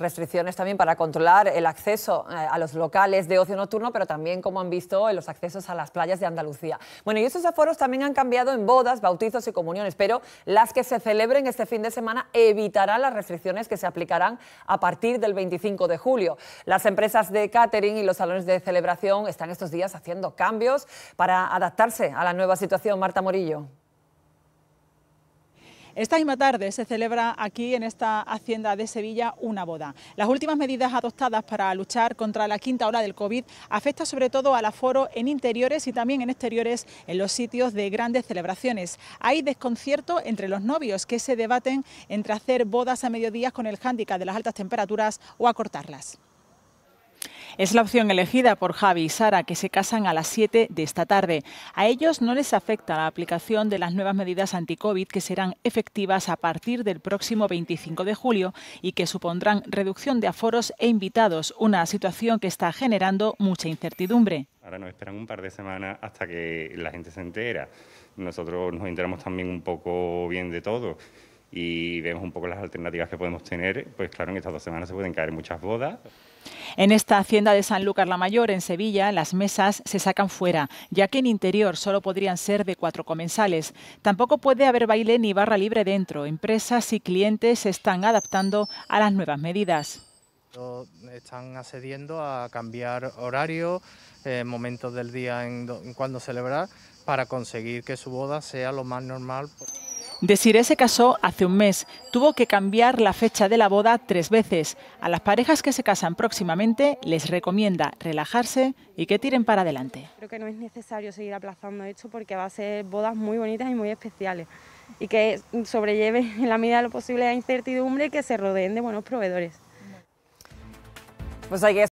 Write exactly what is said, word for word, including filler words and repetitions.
Restricciones también para controlar el acceso a los locales de ocio nocturno, pero también, como han visto, en los accesos a las playas de Andalucía. Bueno, y estos aforos también han cambiado en bodas, bautizos y comuniones, pero las que se celebren este fin de semana evitarán las restricciones que se aplicarán a partir del veinticinco de julio. Las empresas de catering y los salones de celebración están estos días haciendo cambios para adaptarse a la nueva situación. Marta Morillo. Esta misma tarde se celebra aquí en esta hacienda de Sevilla una boda. Las últimas medidas adoptadas para luchar contra la quinta ola del COVID afecta sobre todo al aforo en interiores y también en exteriores en los sitios de grandes celebraciones. Hay desconcierto entre los novios que se debaten entre hacer bodas a mediodía con el hándicap de las altas temperaturas o acortarlas. Es la opción elegida por Javi y Sara, que se casan a las siete de esta tarde. A ellos no les afecta la aplicación de las nuevas medidas anti-COVID que serán efectivas a partir del próximo veinticinco de julio y que supondrán reducción de aforos e invitados, una situación que está generando mucha incertidumbre. Ahora nos esperan un par de semanas hasta que la gente se entera. Nosotros nos enteramos también un poco bien de todo y vemos un poco las alternativas que podemos tener. Pues claro, en estas dos semanas se pueden caer muchas bodas. En esta hacienda de Sanlúcar la Mayor, en Sevilla, las mesas se sacan fuera, ya que en interior solo podrían ser de cuatro comensales. Tampoco puede haber baile ni barra libre dentro. Empresas y clientes se están adaptando a las nuevas medidas. Están accediendo a cambiar horario, eh, momentos del día en, en cuando celebrar, para conseguir que su boda sea lo más normal. Desiree se casó hace un mes. Tuvo que cambiar la fecha de la boda tres veces. A las parejas que se casan próximamente les recomienda relajarse y que tiren para adelante. Creo que no es necesario seguir aplazando esto porque va a ser bodas muy bonitas y muy especiales. Y que sobrelleve en la medida de lo posible la incertidumbre y que se rodeen de buenos proveedores. Pues hay que